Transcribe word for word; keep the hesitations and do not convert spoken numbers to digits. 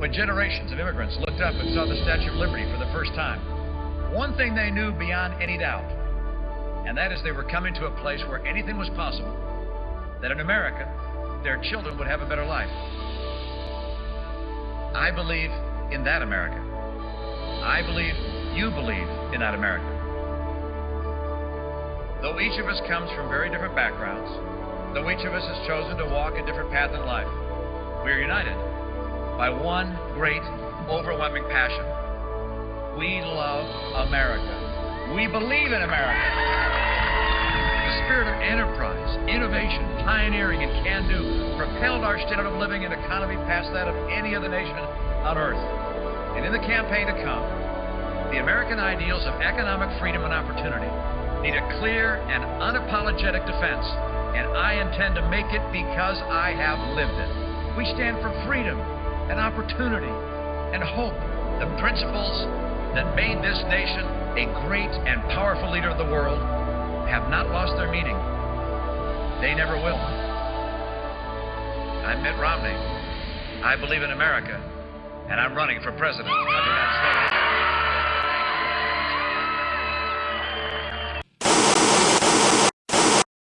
When generations of immigrants looked up and saw the Statue of Liberty for the first time, one thing they knew beyond any doubt, and that is they were coming to a place where anything was possible, that in America, their children would have a better life. I believe in that America. I believe you believe in that America. Though each of us comes from very different backgrounds, though each of us has chosen to walk a different path in life, we are united by one great, overwhelming passion. We love America. We believe in America. The spirit of enterprise, innovation, pioneering, and can-do propelled our standard of living and economy past that of any other nation on earth. And in the campaign to come, the American ideals of economic freedom and opportunity need a clear and unapologetic defense, and I intend to make it because I have lived it. We stand for freedom and opportunity and hope, the principles that made this nation a great and powerful leader of the world have not lost their meaning. They never will. I'm Mitt Romney. I believe in America, and I'm running for president of the United States.